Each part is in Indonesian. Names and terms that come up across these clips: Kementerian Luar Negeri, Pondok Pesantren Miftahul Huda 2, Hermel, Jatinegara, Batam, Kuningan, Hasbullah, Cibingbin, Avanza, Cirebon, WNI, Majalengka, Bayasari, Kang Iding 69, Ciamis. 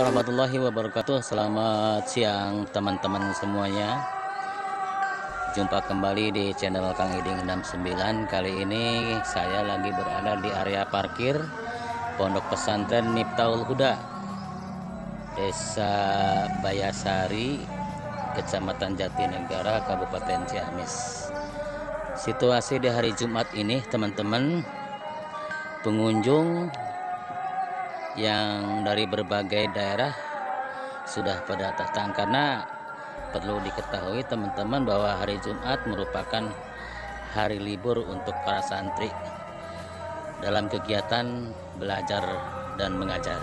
warahmatullahi wabarakatuh. Selamat siang teman-teman semuanya. Jumpa kembali di channel Kang Iding 69. Kali ini saya lagi berada di area parkir Pondok Pesantren Miftahul Huda, Desa Bayasari, Kecamatan Jatinegara, Kabupaten Ciamis. Situasi di hari Jumat ini, teman-teman, pengunjung yang dari berbagai daerah sudah pada datang, karena perlu diketahui teman-teman bahwa hari Jumat merupakan hari libur untuk para santri dalam kegiatan belajar dan mengajar.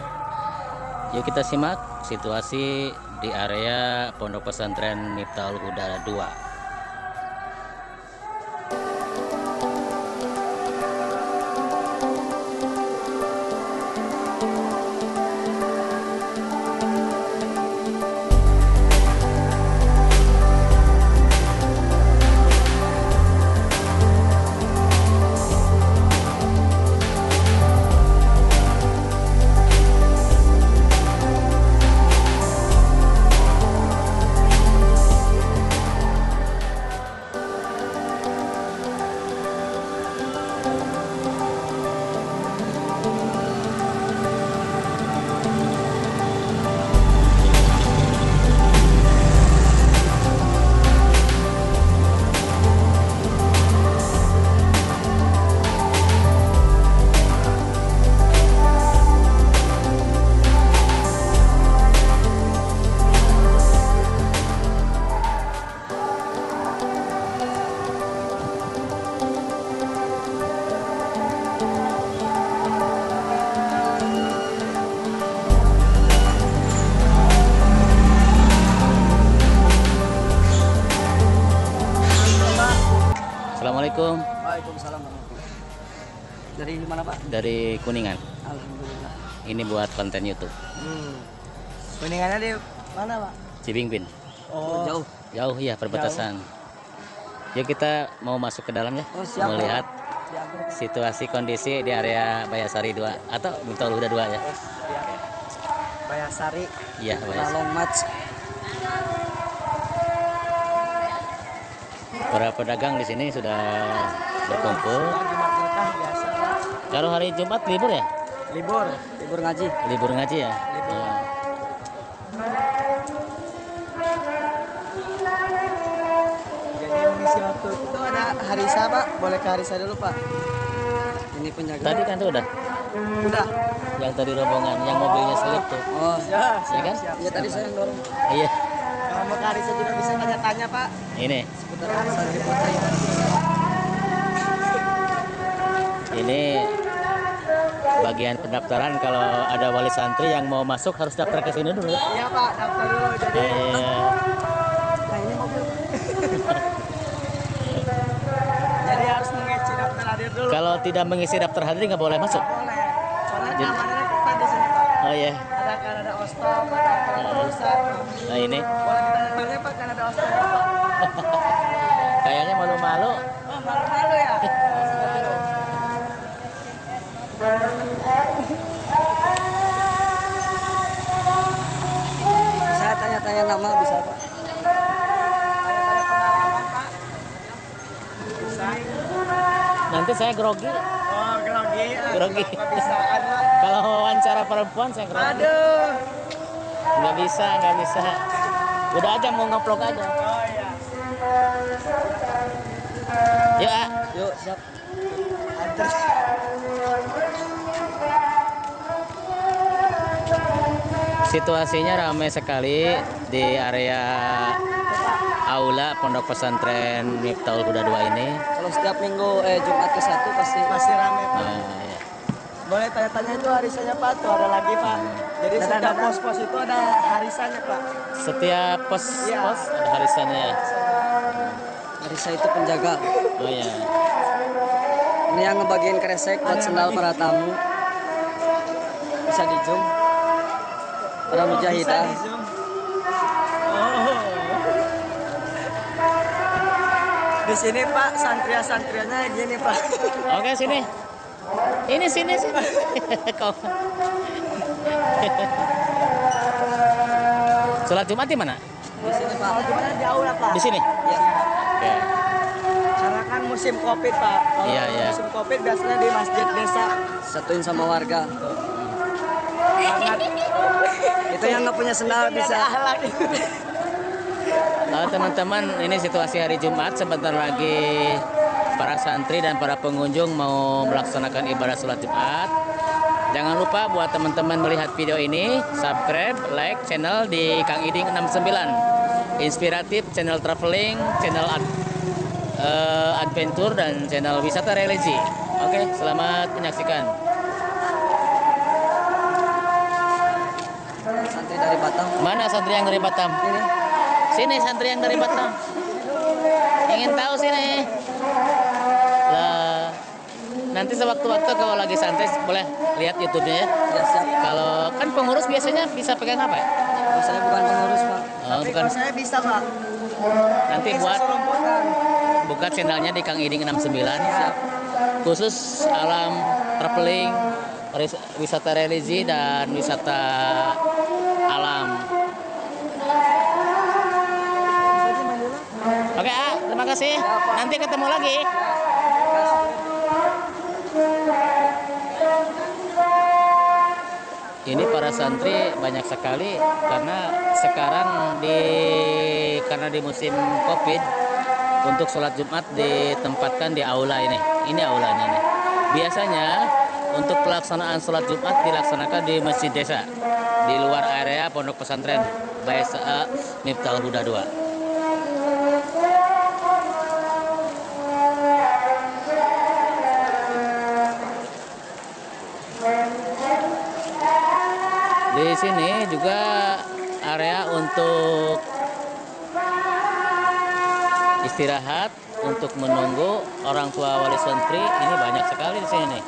Yuk kita simak situasi di area Pondok Pesantren Miftahul Huda 2. Assalamualaikum. Waalaikumsalam. Dari mana, Pak? Dari Kuningan. Alhamdulillah. Ini buat konten YouTube. Kuningannya di mana, Pak? Cibingbin. Oh, jauh. Jauh ya perbatasan. Jauh. Yuk kita mau masuk ke dalam ya. Oh, siap, melihat ya. Situasi kondisi di area Bayasari 2 atau Miftahul Huda 2 ya. Bayasari. Iya, Bayasari. Para pedagang di sini sudah berkumpul. Kalau hari Jumat libur ya? Libur, libur ngaji. Libur ngaji ya? Libur. Ya. Jadi mengisi waktu itu ada hari Sabah, boleh ke hari Sabah dulu, Pak. Ini penjaga. Tadi kan tuh udah? Udah. Yang tadi rombongan, yang mobilnya selip tuh. Oh, ya, siap, ya kan? Siap, siap. Ya tadi saya yang dorong. Iya. Kalau mau ke hari Sabah bisa nanya tanya, Pak. Ini. Ini bagian pendaftaran. Kalau ada wali santri yang mau masuk harus daftar ke sini dulu. Iya, Pak, daftar dulu. Jadi jadi harus mengisi daftar hadir dulu. Kalau tidak mengisi daftar hadir nggak boleh masuk. Boleh. Soalnya kita di sini, Pak. Oh iya. Ada ostom, ada pusat. Nah ini. Boleh kita nanya, Pak, kan ada ostom, Pak. Kayaknya malu-malu. Oh, malu-malu ya. Saya tanya-tanya nama bisa, Pak. Tanya-tanya pengalaman, Pak. Bisa. Nanti saya grogi. Oh, grogi. Grogi. Kalau wawancara perempuan saya grogi. Aduh. Nggak bisa, nggak bisa. Udah aja mau ngeplok aja. Oh iya. Yuk, ah. Yuk, siap. Antar. Situasinya ramai sekali di area aula Pondok Pesantren Miftahul Huda 2 ini. Kalau setiap minggu Jumat ke satu pasti ramai, Pak. Ah, iya. Boleh tanya-tanya itu harisannya, Pak, tuh ada lagi, Pak. Jadi dan setiap pos-pos itu ada harisannya, Pak. Setiap pos-pos ya. Ada harisannya. Harisa itu penjaga. Oh iya. Ini yang ngebagiin kresek buat sendal para tamu. Bisa di zoom. Para mujahidah. Oh. Di sini, Pak, santria-santrianya gini, Pak. Oke, sini. Ini sini. Kok. Sholat Jumat di mana? Di sini, Pak. Sholat Jumat jauh lah, Pak. Di sini? Iya. Oke. Karena kan musim Covid, Pak. Kalau iya, iya. Musim Covid biasanya di masjid desa. Satuin sama warga. Itu yang nggak punya sendal bisa. Lalu teman-teman, ini situasi hari Jumat, sebentar lagi para santri dan para pengunjung mau melaksanakan ibadah sholat Jumat. Jangan lupa buat teman-teman melihat video ini, subscribe, like channel di Kang Iding 69. Inspiratif, channel traveling, channel adventure, dan channel wisata religi. Oke, selamat menyaksikan. Santri dari Batam. Mana santri yang dari Batam? Ini. Sini santri yang dari Batam. Ingin tahu sini? Lah, nanti sewaktu-waktu kalau lagi santai boleh lihat YouTube-nya ya. Ya, siap. Kalau kan pengurus biasanya bisa pegang apa? Kalau saya bukan pengurus, Pak. Oh, tapi bukan. Kalau saya bisa, Pak. Nanti buat buka channelnya di Kang Iding 69. Siap. Khusus alam traveling, wisata religi, dan wisata alam. Oke, A, terima kasih. Nanti ketemu lagi. Ini para santri banyak sekali karena sekarang karena di musim Covid, untuk sholat Jumat ditempatkan di aula ini. Ini aulanya nih. Biasanya untuk pelaksanaan sholat Jumat dilaksanakan di masjid desa di luar area Pondok Pesantren Bayasari Miftahul Huda 2. Di sini juga area untuk istirahat, untuk menunggu orang tua wali santri. Ini banyak sekali di sini.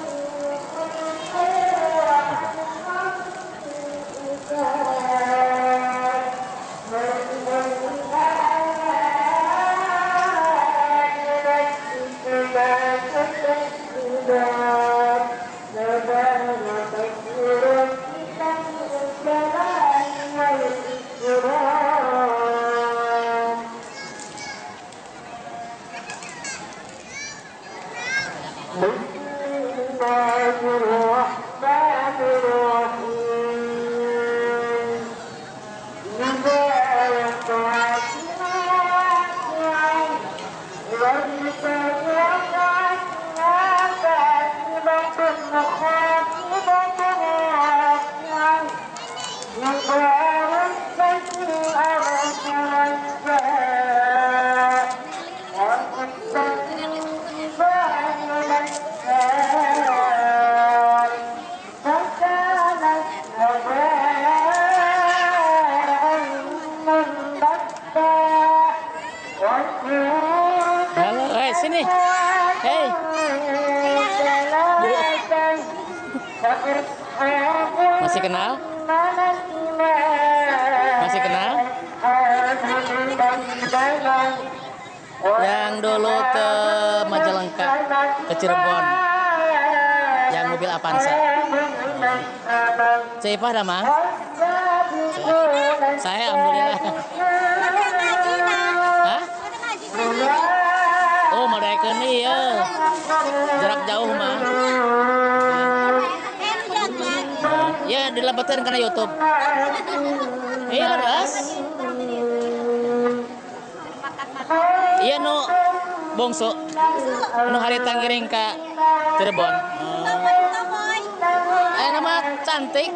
Masih kenal? Masih kenal? Yang dulu ke Majalengka, ke Cirebon, yang mobil Avanza. Cepat dah, Mang. Saya alhamdulillah. Hah? Oh, mereka ni ya. Jarak jauh, Mang. Ya, dilaporkan karena YouTube. Iya, Ras. Iya, nu bongso. Nu hari tanggiring ke Cirebon. Eh, nama cantik.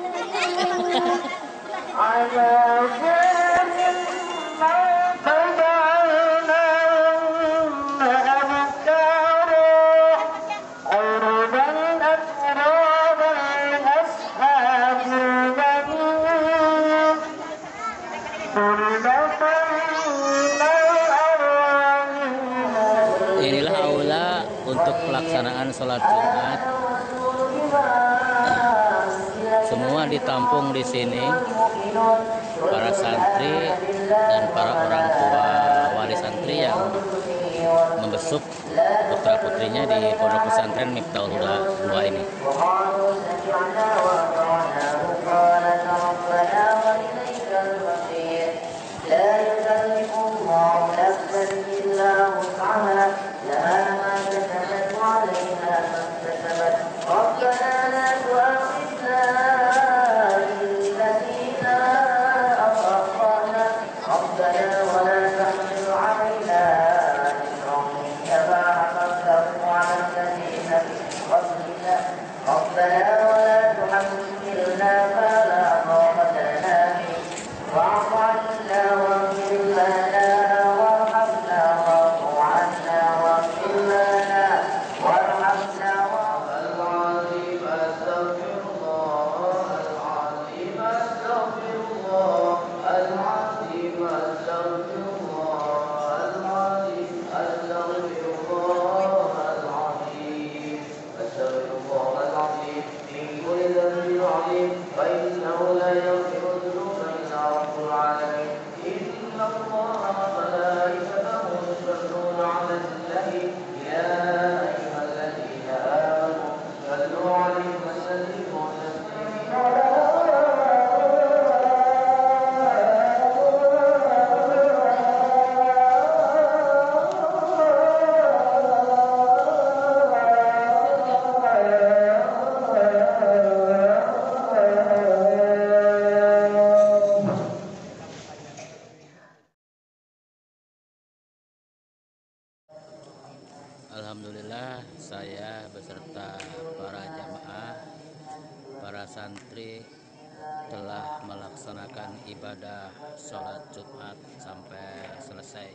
Inilah aula untuk pelaksanaan sholat Jumat. Semua ditampung di sini, para santri dan para orang tua wali santri yang membesuk putra putrinya di Pondok Pesantren Miftahul Huda 2 ini. Alhamdulillah, saya beserta para jamaah, para santri telah melaksanakan ibadah sholat Jumat sampai selesai.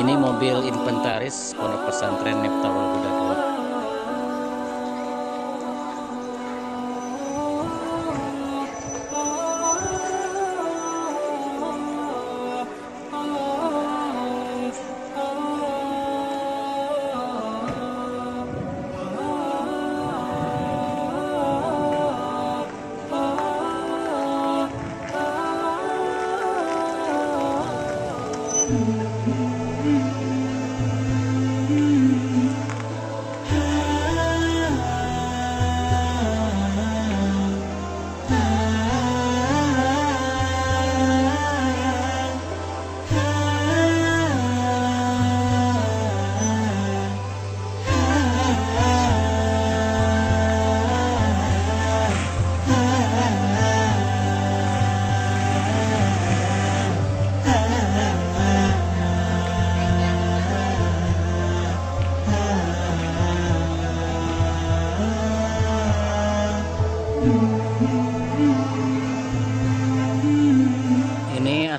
Ini mobil inventaris Pondok Pesantren Miftahul Huda 2.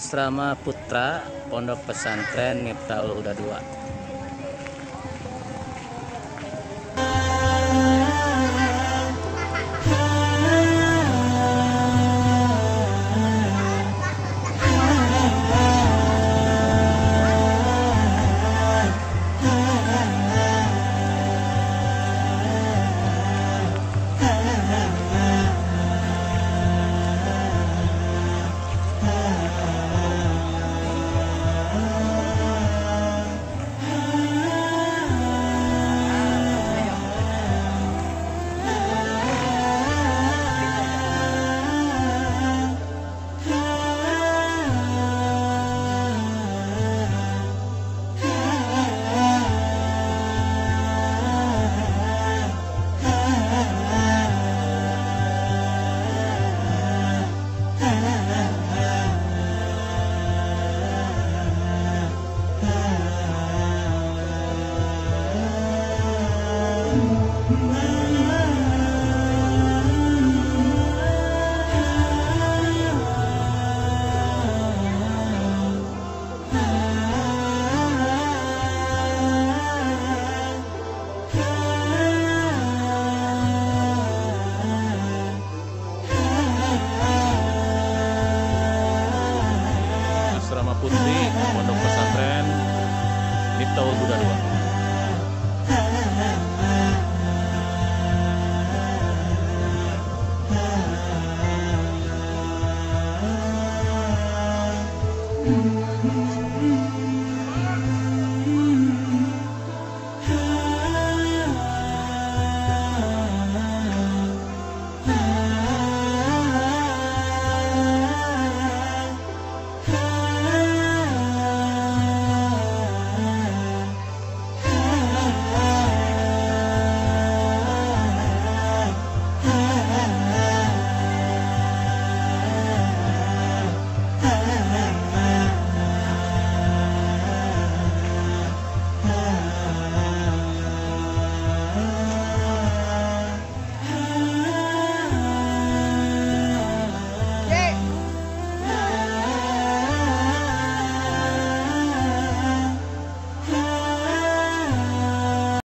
Asrama Putra Pondok Pesantren Miftahul Huda 2.